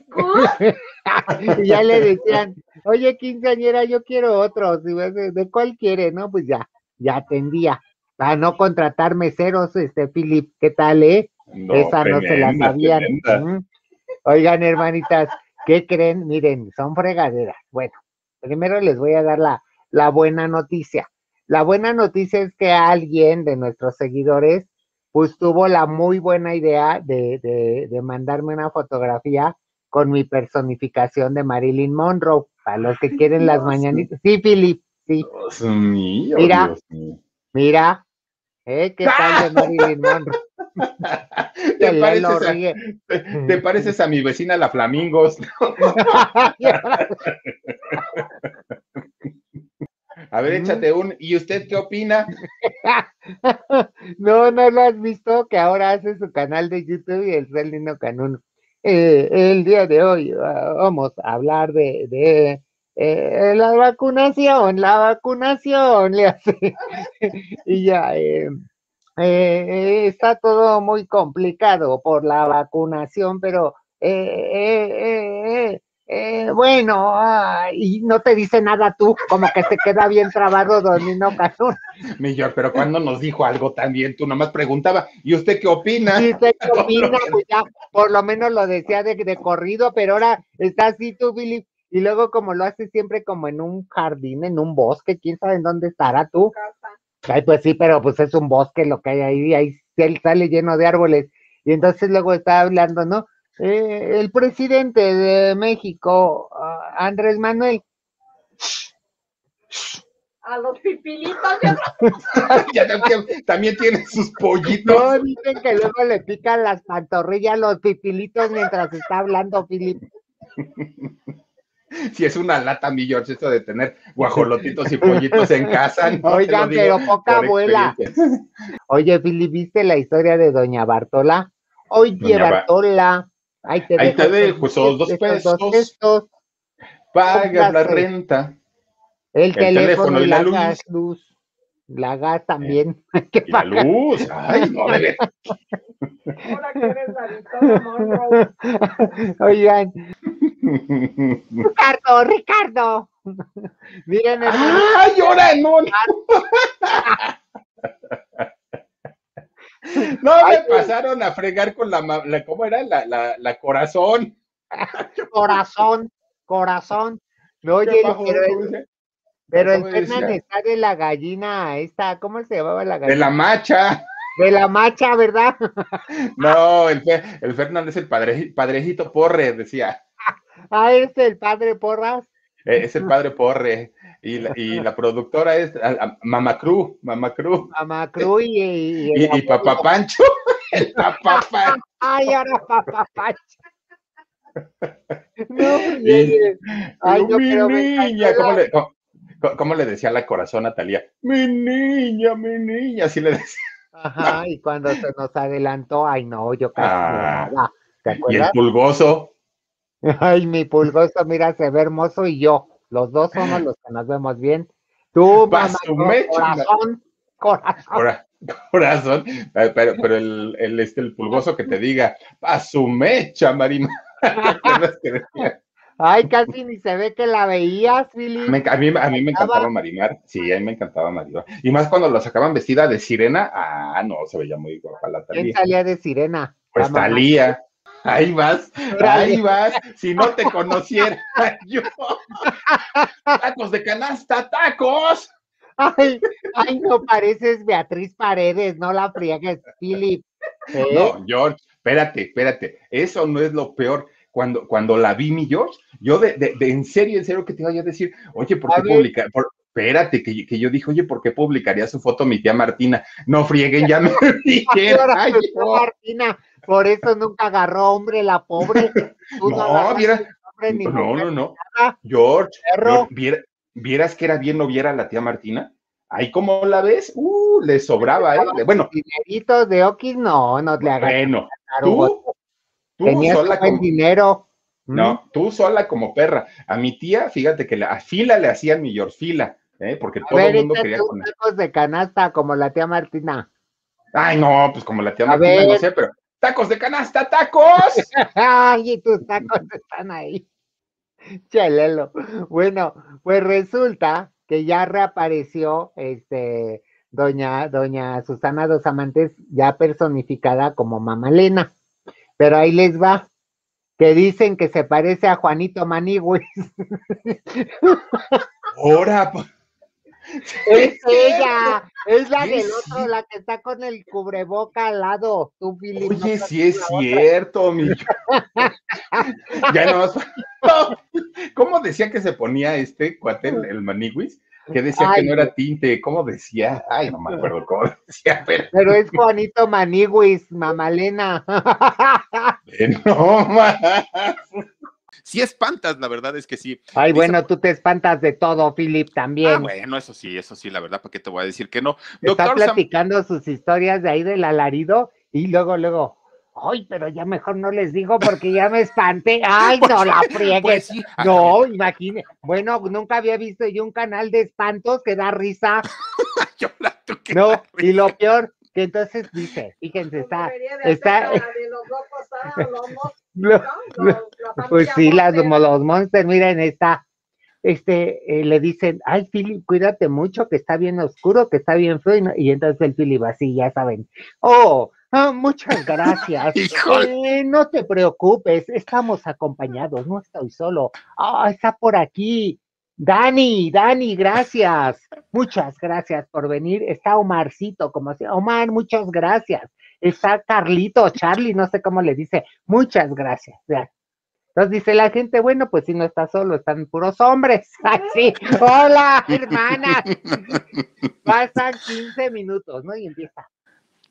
refresco! Y ya le decían, oye, quinceañera, yo quiero otro, ¿de cuál quiere? No, pues ya, ya atendía, para no contratar meseros, este, Philip, ¿qué tal, eh? No, esa tremenda, no se la sabían. Mm. Oigan, hermanitas, ¿qué creen? Miren, son fregaderas. Bueno, primero les voy a dar la... La buena noticia. La buena noticia es que alguien de nuestros seguidores pues tuvo la muy buena idea de, de, de mandarme una fotografía con mi personificación de Marilyn Monroe. Para los que quieren Dios las mañanitas. Sí, Philip, sí. Dios mío, mira, Dios mío. Mira, ¿eh? ¿Qué tal de Marilyn Monroe? ¿Te pareces, ríe. A, te, te pareces a mi vecina la Flamingos. A ver, échate un, ¿y usted qué opina? No, no lo has visto, que ahora hace su canal de YouTube y el Rey Lindo Canuno. Eh, el día de hoy vamos a hablar de, de eh, la vacunación, la vacunación, le hace. Y ya, eh, eh, está todo muy complicado por la vacunación, pero... Eh, eh, eh, eh, Eh, bueno, ah, y no te dice nada tú, como que se queda bien trabado Domingo Canón. Millor, pero cuando nos dijo algo también, tú nomás preguntaba, ¿y usted qué opina? ¿Y usted qué opina? Pues ya, por lo menos lo decía de, de corrido, pero ahora está así tú, Philip, y luego como lo haces siempre como en un jardín, en un bosque, quién sabe en dónde estará tú. Ay, pues sí, pero pues es un bosque lo que hay ahí, ahí él sale lleno de árboles, y entonces luego está hablando, ¿no? Eh, el presidente de México, uh, Andrés Manuel. A los pipilitos de otros... También tienen sus pollitos. No, dicen que luego le pican las pantorrillas a los pipilitos mientras está hablando Philip. Si es una lata, mi George, esto de tener guajolotitos y pollitos en casa. No, oigan, pero poca abuela. Oye, Philip, ¿viste la historia de Doña Bartola? Oye, Bartola... Ahí te, ahí dejo, te dejo esos dos pesos, dos pesos. Pagas la renta. El, el teléfono, teléfono y la, la luz. Gas, luz. La gas también. Eh, y la luz. Ay, no, bebé. Ahora que eres la amor, oigan. Ricardo, Ricardo. Miren el... ¡Ah, llora! No, no. No, ay, me pasaron a fregar con la, la ¿cómo era? La, la, la corazón. Corazón, corazón. No, oye, pero el, pero el Fernan está de la gallina, esta, ¿cómo se llamaba la gallina? De la macha. De la macha, ¿verdad? No, el, el Fernan es el padre, padrejito Porre, decía. Ah, es el padre Porras. Es el padre Porre. Y la, y la productora es Mamacru, Mamacru. Mamacru y... Y, y, y, y Papá Pancho. El Papá Pancho. Ay, ahora Papá Pancho. No, y, ay, no, mi pero niña, me ¿cómo, le, cómo, ¿cómo le decía la corazón a Talía? Mi niña, mi niña, así le decía. Ajá, y cuando se nos adelantó, ay no, yo casi ah, nada. ¿Te acuerdas? Y el pulgoso. Ay, mi pulgoso, mira, se ve hermoso y yo. Los dos somos los que nos vemos bien. Tú, mamá, corazón, corazón. Corazón, pero, pero el, el, este, el pulgoso que te diga, a su mecha, Marina. Ay, casi ni se ve que la veías, Philip. Me, a, mí, a mí me encantaba Marinar, sí, a mí me encantaba Marinar. Y más cuando la sacaban vestida de sirena, ah, no, se veía muy guapa la Talía. ¿Quién salía de sirena? Pues la Talía. Mamá. Ahí vas, ahí vas, si no te conociera yo. Tacos de canasta, tacos. Ay, ay, no pareces Beatriz Paredes, no la friegues, Philip. ¿Eh? No, George, espérate, espérate, eso no es lo peor. Cuando, cuando la vi, mi George, yo de, de, de en serio, en serio que te iba a decir, oye, ¿por qué publicar? Por, espérate, que, que yo dije, oye, ¿por qué publicaría su foto mi tía Martina? No frieguen, ya me dijeron. Ay, no. Martina. Por eso nunca agarró hombre la pobre. Tú no, no vieras, hombre, ni no, no, no. George, George viera, vieras que era bien o viera la tía Martina. Ahí como la ves, uh, le sobraba, ¿eh? Bueno. Dineritos de Oquis, no, no te agarró. Bueno, tú, tú sola como dinero. No, tú sola como perra. A mi tía, fíjate que la, a fila le hacían mi George, fila, ¿eh? Porque a todo ver, el mundo quería comer. Tacos de canasta como la tía Martina. Ay, no, pues como la tía a Martina, ver. No sé, pero. ¡Tacos de canasta, tacos! ¡Ay, y tus tacos están ahí! Chelelo. Bueno, pues resulta que ya reapareció este, doña, doña Susana Dos Amantes, ya personificada como Mamá Elena. Pero ahí les va, que dicen que se parece a Juanito Manigües. ¡Hora! Es ella, es la del otro, la que está con el cubreboca al lado, tú, Philip. Oye, no sí es cierto, mi. Ya no, no. ¿Cómo decía que se ponía este cuate, el, el Manigüis? Que decía ay, que no era tinte, ¿cómo decía? Ay, no me acuerdo cómo decía, pero. Pero es Juanito Manigüis, Mamá Elena. No más. Sí espantas, la verdad es que sí. Ay, dice, bueno, tú te espantas de todo, Philip, también. Ah, bueno, eso sí, eso sí, la verdad, ¿para qué te voy a decir que no? Está platicando Sam... sus historias de ahí del alarido y luego, luego, ay, pero ya mejor no les digo porque ya me espanté. Ay, pues, no la friegues. Pues, sí. No, imagínate. Bueno, nunca había visto yo un canal de espantos que da risa. Yo la, tú, que no, la y lo peor... que entonces dice, fíjense, está, está, pues sí, las, los monsters, miren, está, este, eh, le dicen, ay, Philip, cuídate mucho, que está bien oscuro, que está bien feo, y, no, y entonces el Philip así, ya saben, oh, oh muchas gracias, eh, no te preocupes, estamos acompañados, no estoy solo, ah, oh, está por aquí, Dani, Dani, gracias, muchas gracias por venir, está Omarcito, como se Omar, muchas gracias, está Carlito, Charlie, no sé cómo le dice, muchas gracias, entonces dice la gente, bueno, pues si no está solo, están puros hombres, así, hola, hermanas, pasan quince minutos, ¿no? Y empieza,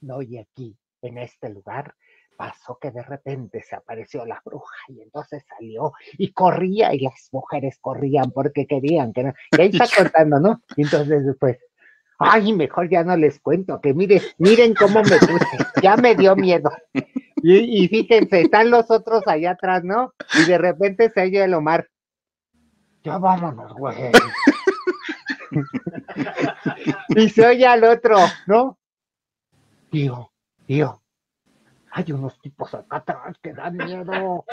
no, y aquí, en este lugar, pasó que de repente se apareció la bruja y entonces salió y corría y las mujeres corrían porque querían que no, y ahí está contando, ¿no? Y entonces después, ay, mejor ya no les cuento, que miren, miren cómo me puse, ya me dio miedo. Y, y fíjense, están los otros allá atrás, ¿no? Y de repente se oye el Omar. Ya vámonos, güey. Y se oye al otro, ¿no? Tío, tío. Hay unos tipos acá atrás que dan miedo.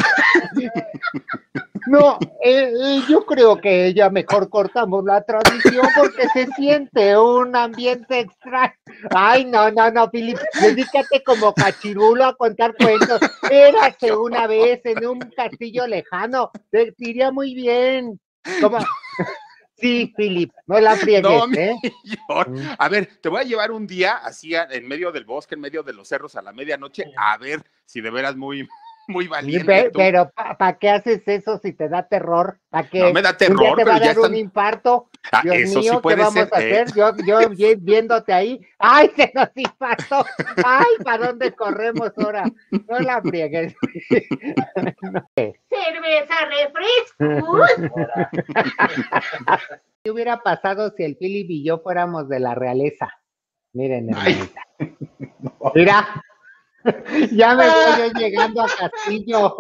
No, eh, eh, yo creo que ya mejor cortamos la transmisión porque se siente un ambiente extraño. Ay, no, no, no, Philip, dedícate como cachirulo a contar cuentos. Érase una vez en un castillo lejano, te iría muy bien. Como... Sí, Philip, no la friegues, no, ¿eh? A ver, te voy a llevar un día así en medio del bosque, en medio de los cerros a la medianoche, a ver si de veras muy, muy valiente. Pe, pero, ¿para pa qué haces eso si te da terror? ¿Para qué? No me da terror, te pero va ya a dar están... un infarto. Ah, Dios eso mío, sí puede ¿qué vamos ser, a hacer? Eh... Yo, yo viéndote ahí, ¡ay, se nos infartó! ¡Ay, para dónde corremos ahora! No la friegues. No. ¡Cerveza, refrescos! ¿Qué hubiera pasado si el Philip y yo fuéramos de la realeza? Miren, hermanita. No. Mira, ya me voy yo llegando a Castillo.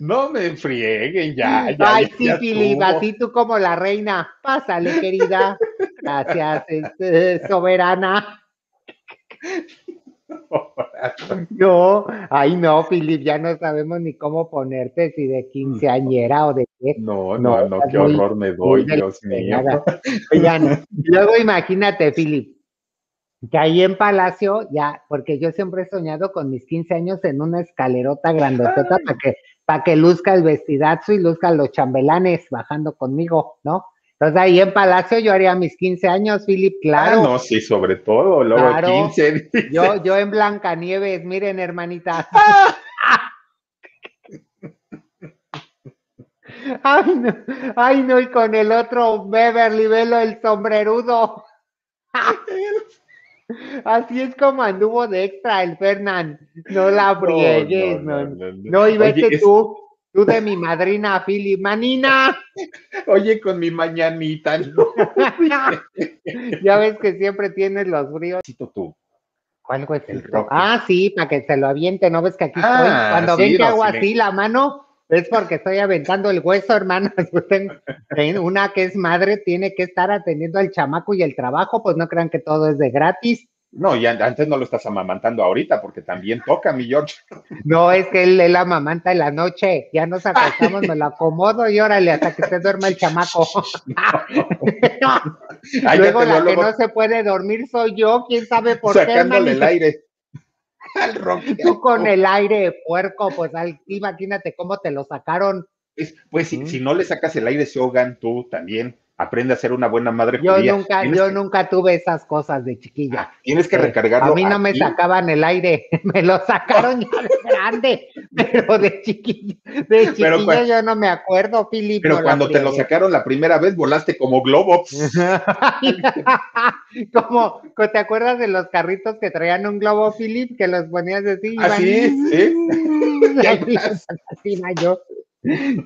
No me frieguen, ya, ya. Ay, sí, Philip, así tú como la reina. Pásale, querida. Gracias, eh, soberana. No, ay, no, Philip, ya no sabemos ni cómo ponerte, si de quinceañera o de qué. No, no, no, no qué muy, horror me doy, Dios mío. Oigan, luego imagínate, Philip, que ahí en Palacio, ya, porque yo siempre he soñado con mis quince años en una escalerota grandotota para que para que luzca el vestidazo y luzcan los chambelanes bajando conmigo, ¿no? Entonces ahí en Palacio yo haría mis quince años, Philip, claro. Ah, no, sí, sobre todo, luego claro. quince. Dice. Yo, yo en Blancanieves, miren, hermanita. ¡Ah! Ay, no, ay, no, y con el otro Beverly Velo, el sombrerudo. Así es como anduvo de extra el Fernan. No la briegues, no, no, no, no, no. No, y vete. Oye, tú, es... tú de mi madrina, Philly. Manina. Oye, con mi mañanita. No. Ya ves que siempre tienes los bríos. Tú. ¿Cuál huesito? Ah, sí, para que se lo aviente. ¿No ves que aquí ah, estoy? Cuando sí, ven que no, hago así me... la mano, es porque estoy aventando el hueso, hermano. Una que es madre tiene que estar atendiendo al chamaco y el trabajo, pues no crean que todo es de gratis. No, y antes no lo estás amamantando ahorita, porque también toca, mi George. No, es que él, él amamanta en la noche, ya nos acostamos, me lo acomodo y órale, hasta que se duerma el chamaco. No. Ay, luego la que no se puede dormir soy yo, quién sabe por qué. Sacándole el aire. Tú con el aire, puerco, pues imagínate cómo te lo sacaron. Pues, pues ¿Mm? si, si no le sacas el aire, se ahogan, tú también. Aprende a ser una buena madre yo judía. Nunca, yo que... nunca tuve esas cosas de chiquilla. Ah, tienes que recargarlo. Eh, a mí no aquí. Me sacaban el aire, me lo sacaron ya de grande, pero de chiquilla, de chiquilla pero cuando, yo no me acuerdo, Philip. Pero no cuando te lo sacaron la primera vez, volaste como globo. Como, ¿te acuerdas de los carritos que traían un globo, Philip? Que los ponías así. Así es, ¿eh? Y ahí fascina yo.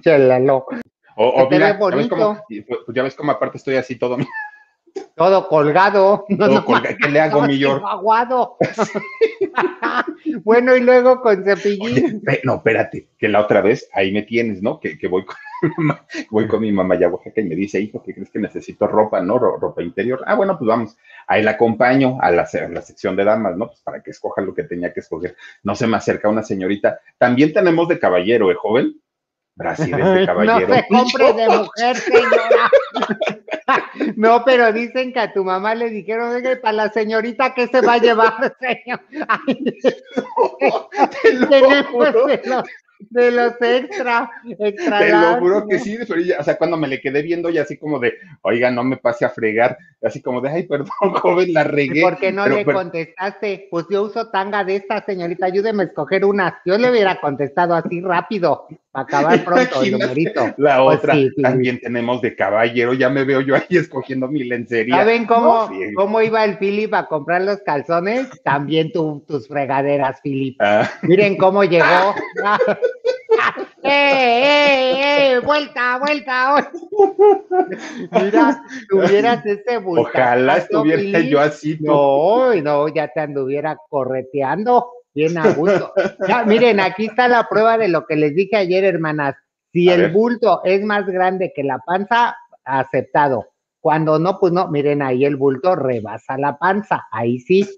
Chelelo. O, o mira, ya ves, como, ya ves como aparte estoy así todo todo colgado, no, todo no, colga, ¿qué le hago, mi George? Aguado. Bueno, y luego con cepillín. Oye, no, espérate, que la otra vez ahí me tienes, ¿no? Que, que voy, con mamá, voy con mi mamá ya Oaxaca y me dice, hijo, ¿qué crees que necesito ropa, no? Ropa interior. Ah, bueno, pues vamos, ahí la acompaño a la, a la sección de damas, ¿no? Pues para que escoja lo que tenía que escoger. No se me acerca una señorita. También tenemos de caballero, ¿eh, joven? Brasileño de caballero. No se compre de mujer, señora. No, pero dicen que a tu mamá le dijeron, oiga, para la señorita, ¿qué se va a llevar, señor? Ay, no, te lo tenemos juro. De, los, de los extra, extra. Te largo. Lo juro que sí, pero ella, o sea, cuando me le quedé viendo ya así como de, oiga, no me pase a fregar, así como de, ay, perdón, joven, la regué. ¿Por qué no pero, le pero, contestaste? Pues yo uso tanga de esta, señorita, ayúdeme a escoger una. Yo le hubiera contestado así rápido, para acabar pronto el numerito. La otra, pues sí, sí, también sí. Tenemos de caballero, ya me veo yo ahí escogiendo mi lencería. ¿Saben cómo, no, sí. cómo iba el Philip a comprar los calzones? También tu, tus fregaderas, Philip. Ah. Miren cómo llegó. Ah. ¡Ey, ey, ey! ¡Vuelta, vuelta! Mira, tuvieras ese bulto. Ojalá estuviera yo así. No, no, ya te anduviera correteando bien a gusto. Ya, miren, aquí está la prueba de lo que les dije ayer, hermanas. Si a el ver. bulto es más grande que la panza, aceptado. Cuando no, pues no. Miren, ahí el bulto rebasa la panza. Ahí sí.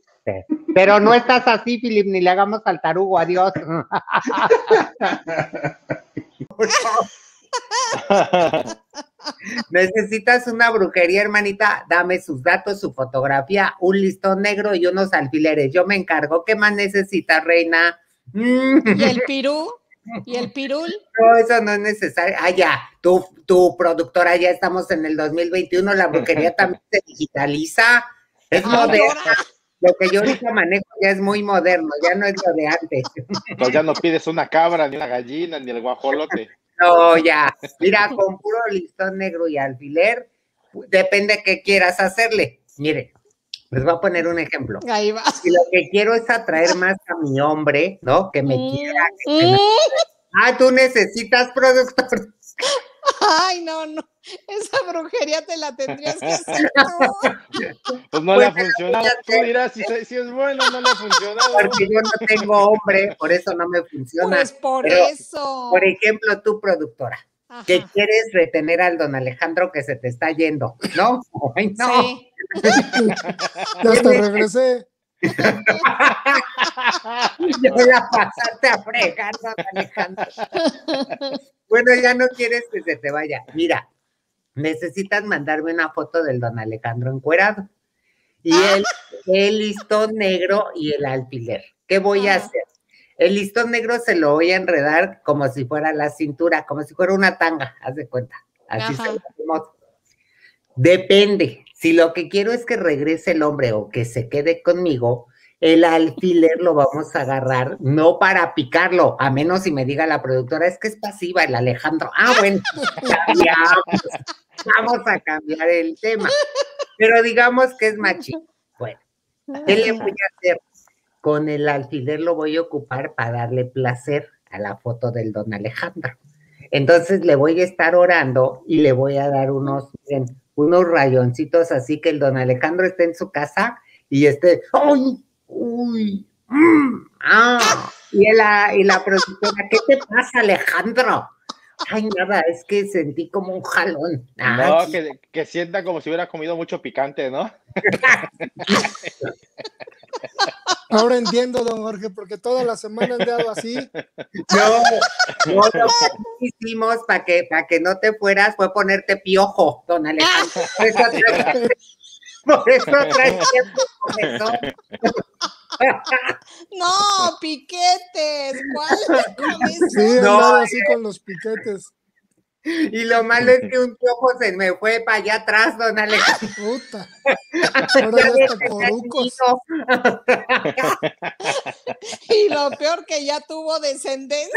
Pero no estás así, Philip, ni le hagamos al tarugo, adiós. Necesitas una brujería, hermanita. Dame sus datos, su fotografía, un listón negro y unos alfileres. Yo me encargo. ¿Qué más necesitas, reina? ¿Y el pirú? ¿Y el pirul? No, eso no es necesario. Ah, ya, tu, tu productora, ya estamos en el dos mil veintiuno, la brujería también se digitaliza. Es moderna. Lo que yo ahorita manejo ya es muy moderno, ya no es lo de antes. Pues ya no pides una cabra, ni una gallina, ni el guajolote. No, ya. Mira, con puro listón negro y alfiler, depende qué quieras hacerle. Mire, les voy a poner un ejemplo. Ahí va. Si lo que quiero es atraer más a mi hombre, ¿no? Que me quiera. Que me... Ah, tú necesitas productor. Ay, no, no. Esa brujería te la tendrías que hacer tú. Pues no le ha funcionado. Tú dirás si, si es bueno, no le ha funcionado. Porque yo no tengo hombre, por eso no me funciona. Pues por Pero, eso. Por ejemplo, tú, productora, Ajá. que quieres retener al don Alejandro que se te está yendo, ¿no? Ay, no. Sí. Ya hasta regresé. Yo la pasaste a fregar, don Alejandro. Bueno, ya no quieres que se te vaya. Mira, necesitas mandarme una foto del don Alejandro encuerado. Y el, el listón negro y el alfiler. ¿Qué voy a hacer? El listón negro se lo voy a enredar como si fuera la cintura, como si fuera una tanga, haz de cuenta. Así Ajá. se lo hacemos. Depende. Si lo que quiero es que regrese el hombre o que se quede conmigo, el alfiler lo vamos a agarrar, no para picarlo, a menos si me diga la productora, es que es pasiva el Alejandro. Ah, bueno, ya, pues, vamos a cambiar el tema. Pero digamos que es machín. Bueno, ¿qué le voy a hacer? Con el alfiler lo voy a ocupar para darle placer a la foto del don Alejandro. Entonces le voy a estar orando y le voy a dar unos, miren, unos rayoncitos así que el don Alejandro esté en su casa y esté... ¡Ay! Uy, mm, ah, y la, y la productora, ¿qué te pasa, Alejandro? Ay, nada, es que sentí como un jalón. Ah, no, que, que sienta como si hubiera comido mucho picante, ¿no? Ahora entiendo, don Jorge, porque toda la semana han dado así. No, no, lo que hicimos para que, para que no te fueras fue ponerte piojo, don Alejandro. Eso Por eso traes tiempo con eso. No, piquetes. ¿Cuál es? Sí, no, así con los piquetes. Y lo malo es que un piojo se me fue para allá atrás, don Alejandro. Puta. Ahora ya está porucos. Y lo peor que ya tuvo descendencia.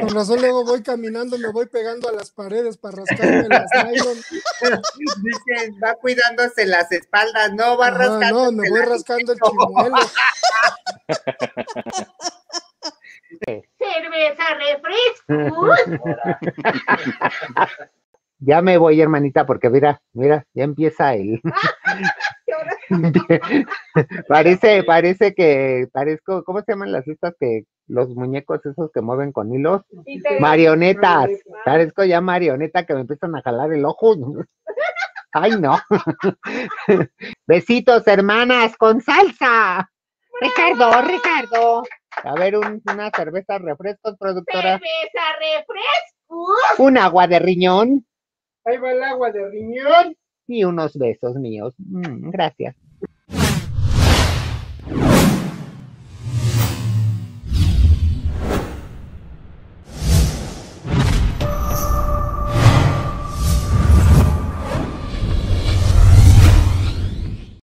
Con razón luego voy caminando, me voy pegando a las paredes para rascarme las nylon. Dicen, va cuidándose las espaldas, no, va rascando. No, me voy rascando el chimuelo. Cerveza, refresco. Ya me voy, hermanita, porque mira, mira, ya empieza el. parece, parece que, parezco, ¿cómo se llaman las estas que los muñecos esos que mueven con hilos? Marionetas. Parezco ya marioneta que me empiezan a jalar el ojo. Ay, no. Besitos, hermanas, con salsa. Ricardo, Ricardo. A ver, un, una cerveza, refrescos, productora. Cerveza, refrescos. Un agua de riñón. Ahí va el agua de riñón. Y unos besos míos. Mm, gracias.